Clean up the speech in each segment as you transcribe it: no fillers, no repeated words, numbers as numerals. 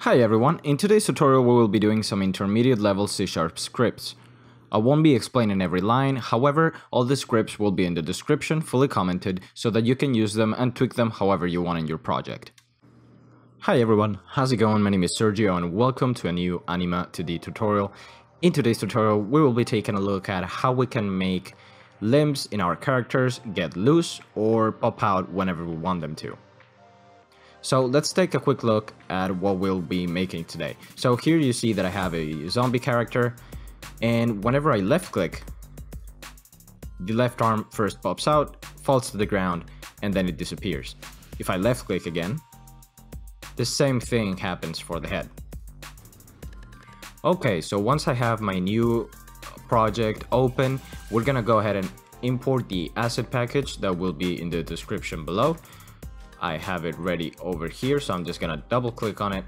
Hi everyone, in today's tutorial we will be doing some intermediate level C-sharp scripts. I won't be explaining every line, however, all the scripts will be in the description, fully commented, so that you can use them and tweak them however you want in your project. Hi everyone, how's it going? My name is Sergio and welcome to a new Anima2D tutorial. In today's tutorial we will be taking a look at how we can make limbs in our characters get loose or pop out whenever we want them to. So let's take a quick look at what we'll be making today. So here you see that I have a zombie character, and whenever I left click, the left arm first pops out, falls to the ground, and then it disappears. If I left click again, the same thing happens for the head. Okay, so once I have my new project open, we're gonna go ahead and import the asset package that will be in the description below. I have it ready over here, so I'm just gonna double click on it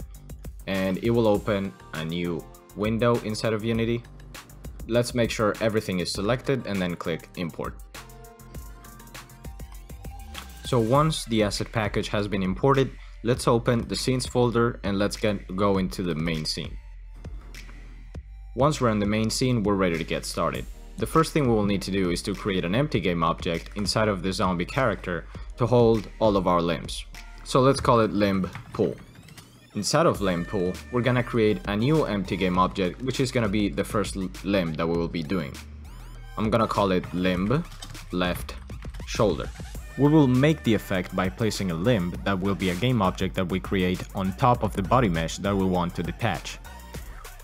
and it will open a new window inside of Unity. Let's make sure everything is selected and then click import. So once the asset package has been imported, let's open the scenes folder and let's go into the main scene. Once we're in the main scene, we're ready to get started. The first thing we will need to do is to create an empty game object inside of the zombie character to hold all of our limbs. So let's call it Limb Pool. Inside of Limb Pool, we're gonna create a new empty game object, which is gonna be the first limb that we will be doing. I'm gonna call it Limb Left Shoulder. We will make the effect by placing a limb that will be a game object that we create on top of the body mesh that we want to detach.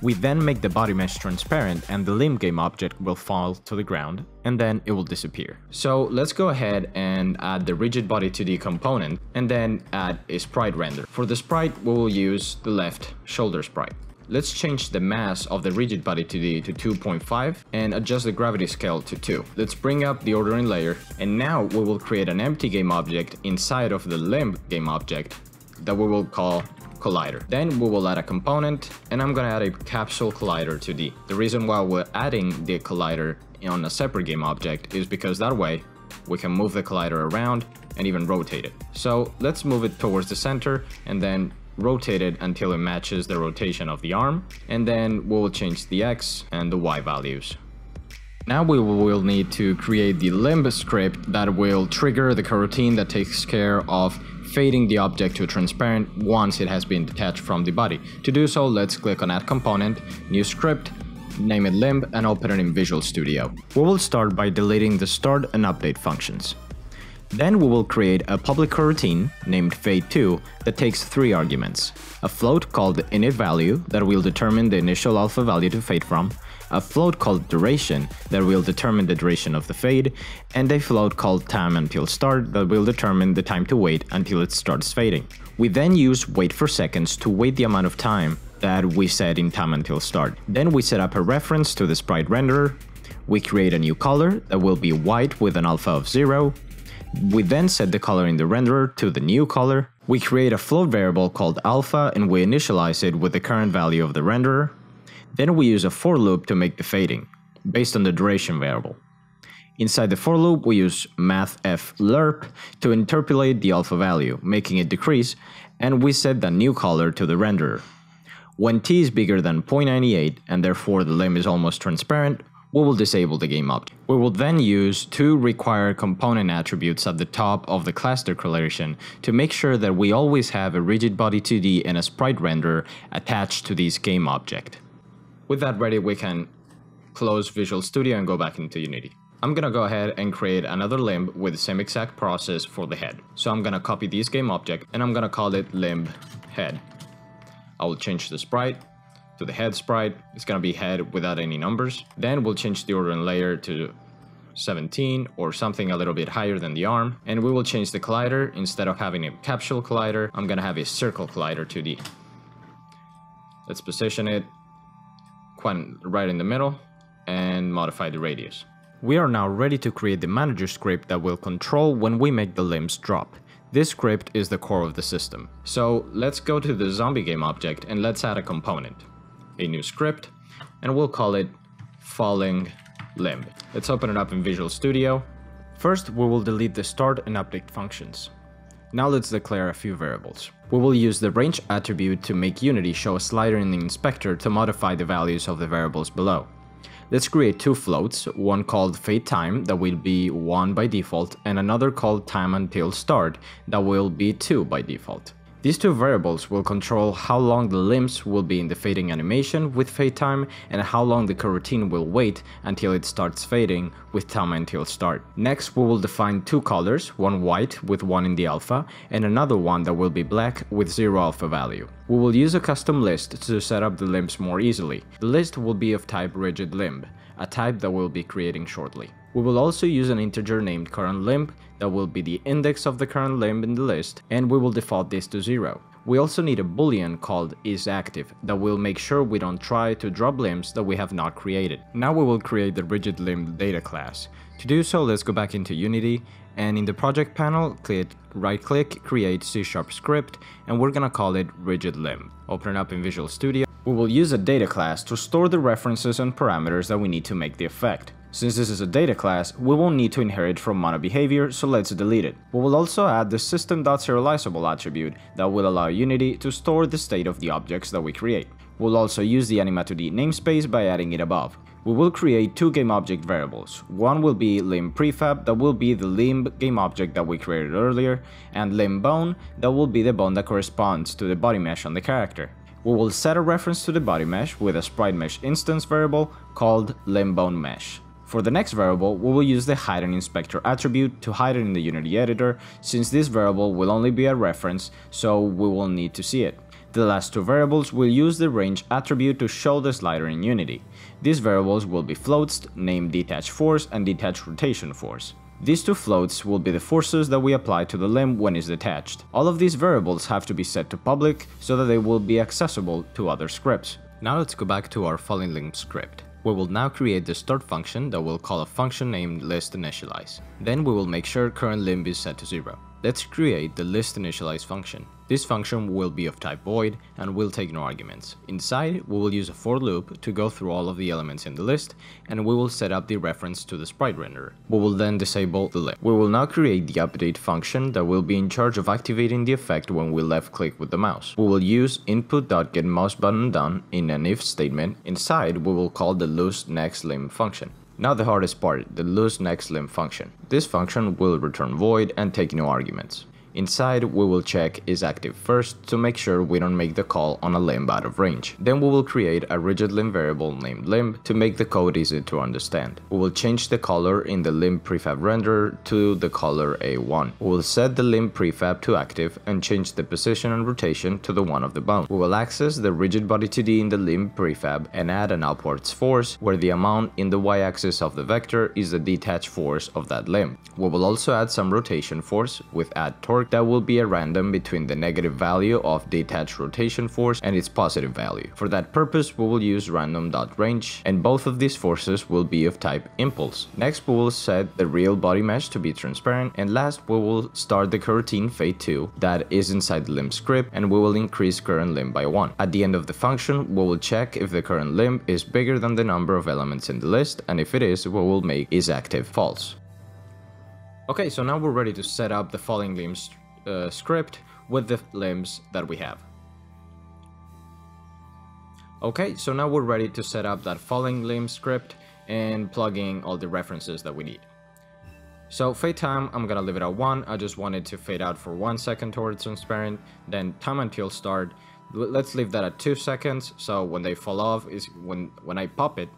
We then make the body mesh transparent and the limb game object will fall to the ground and then it will disappear. So let's go ahead and add the Rigidbody2D component and then add a sprite renderer. For the sprite, we will use the left shoulder sprite. Let's change the mass of the Rigidbody2D to 2.5 and adjust the gravity scale to 2. Let's bring up the ordering layer and now we will create an empty game object inside of the limb game object that we will call collider. Then we will add a component and I'm gonna add a capsule collider 2D. The reason why we're adding the collider on a separate game object is because that way we can move the collider around and even rotate it. So let's move it towards the center and then rotate it until it matches the rotation of the arm, and then we'll change the X and the Y values. Now we will need to create the limb script that will trigger the coroutine that takes care of fading the object to transparent once it has been detached from the body. To do so, let's click on Add Component, New Script, name it Limb, and open it in Visual Studio. We will start by deleting the start and update functions. Then we will create a public coroutine named fade2 that takes 3 arguments. A float called initValue that will determine the initial alpha value to fade from, a float called duration that will determine the duration of the fade, and a float called time until start that will determine the time to wait until it starts fading. We then use waitForSeconds to wait the amount of time that we set in time until start. Then we set up a reference to the sprite renderer. We create a new color that will be white with an alpha of 0. We then set the color in the renderer to the new color. We create a float variable called alpha and we initialize it with the current value of the renderer. Then we use a for loop to make the fading, based on the duration variable. Inside the for loop, we use mathf lerp to interpolate the alpha value, making it decrease, and we set the new color to the renderer. When t is bigger than 0.98 and therefore the limb is almost transparent, we will disable the game object. We will then use 2 required component attributes at the top of the class declaration to make sure that we always have a Rigidbody2D and a sprite renderer attached to this game object. With that ready, we can close Visual Studio and go back into Unity. I'm gonna go ahead and create another limb with the same exact process for the head. So I'm gonna copy this game object and I'm gonna call it limb head. I will change the sprite to the head sprite. It's gonna be head without any numbers. Then we'll change the ordering layer to 17 or something a little bit higher than the arm, and we will change the collider. Instead of having a capsule collider, I'm gonna have a circle collider 2D. Let's position it quite right in the middle and modify the radius. We are now ready to create the manager script that will control when we make the limbs drop. This script is the core of the system. So let's go to the zombie game object and let's add a component, a new script, and we'll call it falling limb. Let's open it up in Visual Studio. First, we will delete the start and update functions. Now let's declare a few variables. We will use the range attribute to make Unity show a slider in the inspector to modify the values of the variables below. Let's create two floats, one called fade time that will be 1 by default, and another called time until start that will be 2 by default. These two variables will control how long the limbs will be in the fading animation with fade time and how long the coroutine will wait until it starts fading with time until start. Next, we will define two colors, one white with 1 in the alpha and another one that will be black with 0 alpha value. We will use a custom list to set up the limbs more easily. The list will be of type RigidLimb, a type that we'll be creating shortly. We will also use an integer named currentLimb that will be the index of the current limb in the list, and we will default this to 0. We also need a boolean called isActive that will make sure we don't try to drop limbs that we have not created. Now we will create the RigidLimb data class. To do so, let's go back into Unity, and in the project panel, right-click, create C-sharp script, and we're gonna call it RigidLimb. Open it up in Visual Studio. We will use a data class to store the references and parameters that we need to make the effect. Since this is a data class, we won't need to inherit from MonoBehaviour, so let's delete it. We will also add the System.Serializable attribute that will allow Unity to store the state of the objects that we create. We'll also use the Anima2D namespace by adding it above. We will create two GameObject variables. One will be limb prefab, that will be the limb GameObject that we created earlier, and limb bone, that will be the bone that corresponds to the body mesh on the character. We will set a reference to the body mesh with a sprite mesh instance variable called limb bone mesh. For the next variable, we will use the hide in inspector attribute to hide it in the Unity editor, since this variable will only be a reference, so we will need to see it. The last two variables will use the range attribute to show the slider in Unity. These variables will be floats named detach force and detach rotation force. These two floats will be the forces that we apply to the limb when it's detached. All of these variables have to be set to public so that they will be accessible to other scripts. Now let's go back to our falling limb script. We will now create the start function that will call a function named listInitialize. Then we will make sure current limb is set to 0. Let's create the listInitialize function. This function will be of type void and will take no arguments. Inside, we will use a for loop to go through all of the elements in the list, and we will set up the reference to the sprite renderer. We will then disable the limb. We will now create the update function that will be in charge of activating the effect when we left click with the mouse. We will use input.getMouseButtonDone in an if statement. Inside, we will call the looseNextLimb function. Now the hardest part, the looseNextLimb function. This function will return void and take no arguments. Inside, we will check isActive first to make sure we don't make the call on a limb out of range. Then we will create a RigidLimb variable named limb to make the code easy to understand. We will change the color in the limb prefab renderer to the color A1. We will set the limb prefab to active and change the position and rotation to the one of the bone. We will access the Rigidbody2D in the limb prefab and add an upwards force where the amount in the y-axis of the vector is the detached force of that limb. We will also add some rotation force with add torque that will be a random between the negative value of detached rotation force and its positive value. For that purpose, we will use random dot range, and both of these forces will be of type impulse. Next, we will set the real body mesh to be transparent, and last, we will start the coroutine fade 2 that is inside the limb script, and we will increase current limb by 1. At the end of the function, we will check if the current limb is bigger than the number of elements in the list, and if it is, we will make isActive false. Okay, so now we're ready to set up the falling limbs script with the limbs that we have. Okay, so now we're ready to set up that falling limb script and plug in all the references that we need. So fade time, I'm gonna leave it at 1. I just wanted to fade out for 1 second towards transparent. Then time until start, let's leave that at 2 seconds. So when they fall off is when I pop it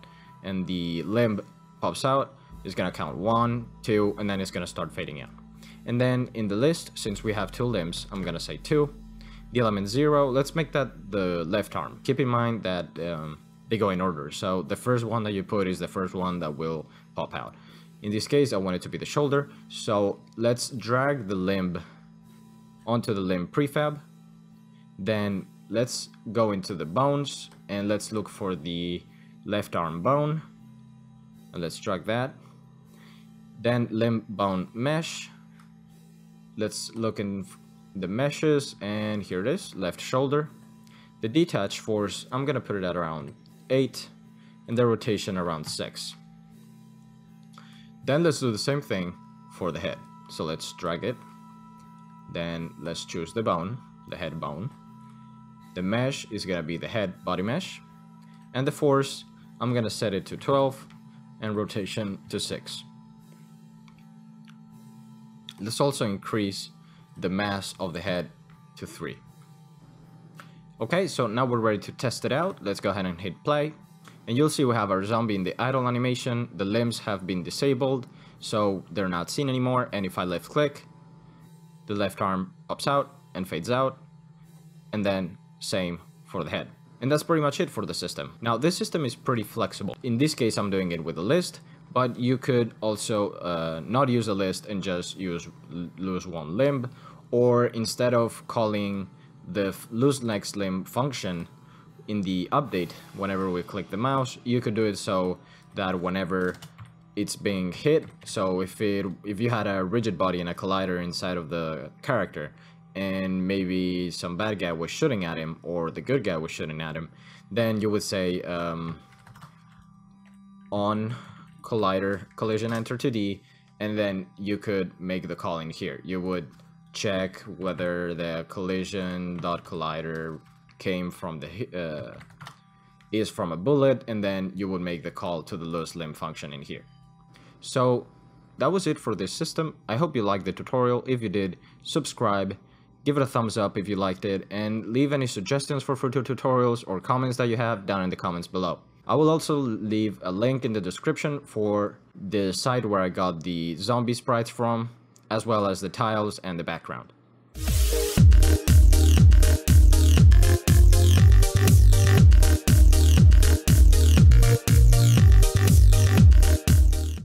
and the limb pops out, it's gonna count 1, 2, and then it's gonna start fading out. And then in the list, since we have two limbs, I'm gonna say 2. The element 0, let's make that the left arm. Keep in mind that they go in order, so the first one that you put is the first one that will pop out. In this case, I want it to be the shoulder, so let's drag the limb onto the limb prefab. Then let's go into the bones and let's look for the left arm bone, and let's drag that. Then limb bone mesh, let's look in the meshes, and here it is, left shoulder. The detach force, I'm gonna put it at around 8, and the rotation around 6. Then let's do the same thing for the head. So let's drag it, Then let's choose the bound, the head bound. The mesh is gonna be the head body mesh. And the force, I'm gonna set it to 12 and rotation to 6. Let's also increase the mass of the head to 3. Okay, so now we're ready to test it out. Let's go ahead and hit play. And you'll see we have our zombie in the idle animation. The limbs have been disabled, so they're not seen anymore. And if I left click, the left arm pops out and fades out. And then same for the head. And that's pretty much it for the system. Now this system is pretty flexible. In this case, I'm doing it with a list, but you could also not use a list and just use lose one limb, or instead of calling the lose next limb function in the update whenever we click the mouse, you could do it so that whenever it's being hit, so if you had a rigid body and a collider inside of the character, and maybe some bad guy was shooting at him or the good guy was shooting at him, then you would say on collider collision enter 2D, and then you could make the call in here. You would check whether the collision.collider came from the is from a bullet, and then you would make the call to the loose limb function in here. So that was it for this system. I hope you liked the tutorial. If you did, subscribe, give it a thumbs up if you liked it, and leave any suggestions for future tutorials or comments that you have down in the comments below. I will also leave a link in the description for the site where I got the zombie sprites from, as well as the tiles and the background.